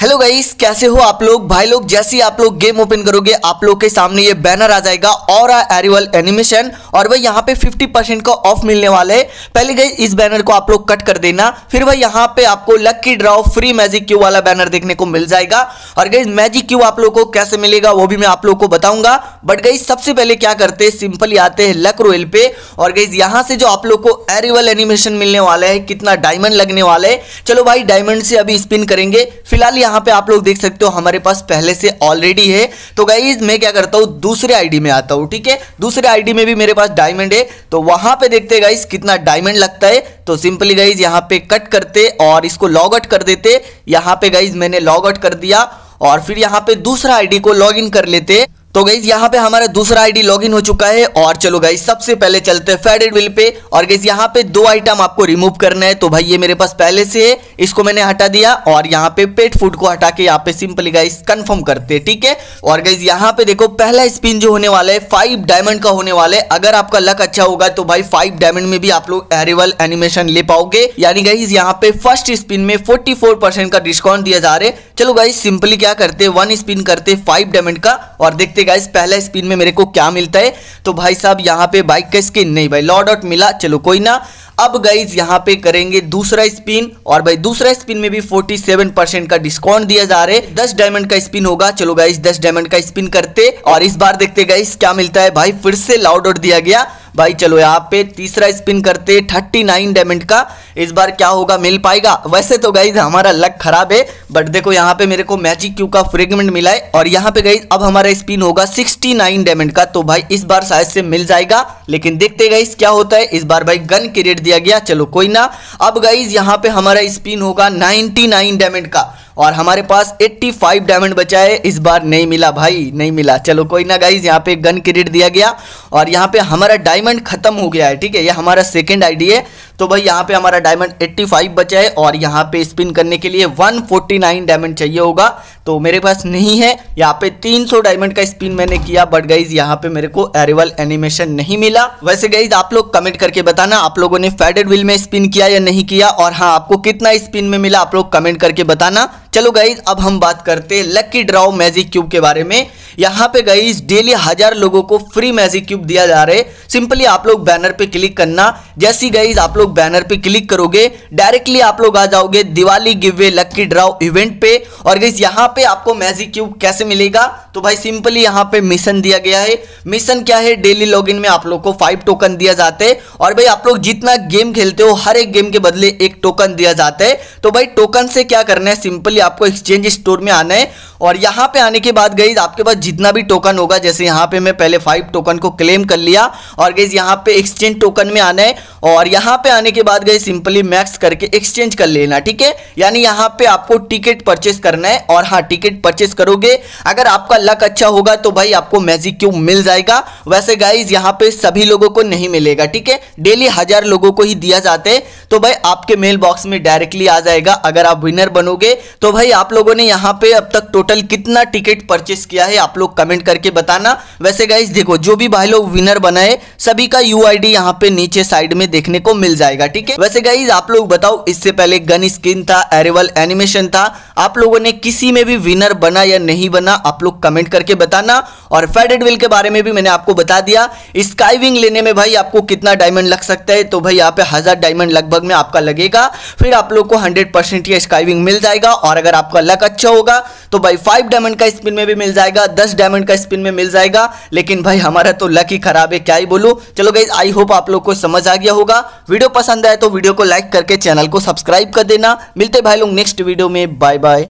Hello guys, कैसे हो आप लोग। भाई लोग, जैसे ही आप लोग गेम ओपन करोगे आप लोग के सामने ये बैनर आ जाएगा और एरिवल एनिमेशन, और भाई यहाँ पे 50% का ऑफ मिलने वाले है। पहले गई इस बैनर को आप लोग कट कर देना, फिर भाई यहाँ पे आपको lucky draw free magic cube वाला बैनर देखने को मिल जाएगा। और गई मैजिक क्यू आप लोग को कैसे मिलेगा वो भी मैं आप लोग को बताऊंगा। बट गई सबसे पहले क्या करते हैं, सिंपली आते हैं लक रोयल पे, और गई यहाँ से जो आप लोग को एरिवल एनिमेशन मिलने वाला है, कितना डायमंड लगने वाला है। चलो भाई डायमंड से अभी स्पिन करेंगे। फिलहाल यहाँ पे आप लोग देख सकते हो हमारे पास पहले से ऑलरेडी है। तो गाइस मैं क्या करता हूँ, दूसरे आईडी में आता हूँ, ठीक है। दूसरे आईडी में भी मेरे पास डायमंड है, तो वहां पे देखते हैं गाइस कितना डायमंड लगता है। तो सिंपली गाइस यहाँ पे कट करते और इसको लॉग आउट कर देते। यहाँ पे गाइस मैंने लॉग आउट कर दिया और फिर यहाँ पे दूसरा आईडी को लॉग इन कर लेते। तो गाइस यहाँ पे हमारा दूसरा आईडी लॉगिन हो चुका है। और चलो गाइस सबसे पहले चलते हैं फेडेड व्हील पे, और गाइस यहाँ पे 2 आइटम आपको रिमूव करना है। तो भाई ये मेरे पास पहले से है, इसको मैंने हटा दिया, और यहाँ पे पेट फूड को हटा के यहाँ पे सिंपली गाइस कंफर्म करते हैं, ठीक है। और गाइस यहाँ पे देखो पहला स्पिन जो होने वाला है 5 डायमंड का होने वाला है। अगर आपका लक अच्छा होगा तो भाई 5 डायमंड में भी आप लोग एरिवल एनिमेशन ले पाओगे। यानी गाइस यहाँ पे फर्स्ट स्पिन में 44% का डिस्काउंट दिया जा रहा है। चलो गाइस सिंपली क्या करते, 1 स्पिन करते 5 डायमंड का, और देखते गाइस पहला स्पिन में मेरे को क्या मिलता है। तो भाई साहब यहाँ पे बाइक का स्किन नहीं, भाई लॉर्ड आउट मिला, चलो कोई ना। अब गाइज यहाँ पे करेंगे दूसरा स्पिन, और भाई दूसरा स्पिन में भी 47% का डिस्काउंट दिया जा रहा है। 10 डायमंड का स्पिन होगा। चलो गाइज 10 डायमंड का स्पिन करते, और इस बार देखते गाइज क्या मिलता है। भाई फिर से लॉर्ड आउट दिया गया। भाई चलो यहाँ पे तीसरा स्पिन करते 39 डायमंड का। इस बार क्या होगा, मिल पाएगा। वैसे तो गाइज हमारा लक खराब है, बट देखो यहाँ पे मेरे को मैजिक क्यू का फ्रेगमेंट मिला है, और यहाँ पे गाइज अब हमारा स्पिन होगा 69 डायमंड का। तो भाई इस बार शायद से मिल जाएगा, लेकिन देखते गाइज क्या होता है। इस बार भाई गन की रेट दिया गया, चलो कोई ना। अब गाइज यहाँ पे हमारा स्पिन होगा 99 डायमंड का, और हमारे पास 85 डायमंड बचा है। इस बार नहीं मिला भाई, नहीं मिला, चलो कोई ना। गाइज यहाँ पे गन क्रेडिट दिया गया, और यहाँ पे हमारा डायमंड खत्म हो गया है, ठीक है। ये हमारा सेकंड आईडी है। तो भाई यहाँ पे हमारा डायमंड 85 बचा है, और यहाँ पे स्पिन करने के लिए 149 डायमंड चाहिए होगा, तो मेरे पास नहीं है। यहाँ पे 300 डायमंड का स्पिन मैंने किया, बट गाइज यहाँ पे मेरे को एरिवल एनिमेशन नहीं मिला। वैसे गाइज आप लोग कमेंट करके बताना आप लोगों ने फेडेड व्हील में स्पिन किया या नहीं किया, और हाँ आपको कितना स्पिन में मिला आप लोग कमेंट करके बताना। चलो गाइज अब हम बात करते हैं लकी ड्रॉ मैजिक क्यूब के बारे में। यहाँ पे गाइज डेली 1000 लोगों को फ्री मैजिक क्यूब दिया जा रहा है। सिंपली आप लोग बैनर पे क्लिक करना। जैसे ही गाइज आप लोग बैनर पे क्लिक करोगे डायरेक्टली आप लोग आ जाओगे Diwali giveaway lucky draw event पे। और गाइज यहाँ पे आपको मैजिक क्यूब कैसे मिलेगा, तो भाई सिंपली यहाँ पे मिशन दिया गया है। मिशन क्या है, डेली लॉगिन में आप लोग को 5 टोकन दिया जाते हैं, और भाई आप लोग जितना गेम खेलते हो हर एक गेम के बदले 1 टोकन दिया जाता है। तो भाई टोकन से क्या करना है, सिंपली आपको एक्सचेंज स्टोर में आना है, और यहाँ पे आने के बाद गाइज आपके पास जितना भी टोकन होगा, जैसे यहाँ पे मैं पहले 5 टोकन को क्लेम कर लिया, और गाइज यहाँ पे एक्सचेंज टोकन में आना है, और यहाँ पे आने के बाद गाइज सिंपली मैक्स करके एक्सचेंज कर लेना, ठीक है। यानी यहाँ पे आपको टिकट परचेस करना है, और हाँ टिकट परचेस करोगे अगर आपका लक अच्छा होगा तो भाई आपको मैजिक क्यूब मिल जाएगा। वैसे गाइज यहाँ पे सभी लोगों को नहीं मिलेगा, ठीक है, डेली 1000 लोगों को ही दिया जाते हैं। तो भाई आपके मेल बॉक्स में डायरेक्टली आ जाएगा अगर आप विनर बनोगे। तो भाई आप लोगों ने यहाँ पे अब तक टोटल कितना टिकट परचेस किया है आप लोग कमेंट करके बताना। वैसे गाइस देखो जो भी भाई लोग विनर बनाए सभी का यूआईडी यहाँ पे नीचे साइड में देखने को मिल जाएगा, ठीक है। वैसे गाइस आप लोग बताओ, इससे पहले गन स्किन था, एरिवल एनिमेशन था, आप लोगों ने किसी में भी विनर बना या नहीं बना आप लोग कमेंट करके बताना। और फेडेड व्हील के बारे में भी मैंने आपको बता दिया। स्काईविंग लेने में भाई आपको कितना डायमंड लग सकता है, तो भाई यहाँ पे 1000 डायमंड लगभग में आपका लगेगा। फिर आप लोग को 100% ये स्काईविंग मिल जाएगा, और अगर आपका लक अच्छा होगा तो भाई 5 डायमंड का स्पिन में भी मिल जाएगा, 10 डायमंड का स्पिन में मिल जाएगा। लेकिन भाई हमारा तो लक ही खराब है, क्या ही बोलूं। चलो गाइस आई होप आप लोग को समझ आ गया होगा। वीडियो पसंद आए तो वीडियो को लाइक करके चैनल को सब्सक्राइब कर देना। मिलते भाई लोग नेक्स्ट वीडियो में, बाय बाय।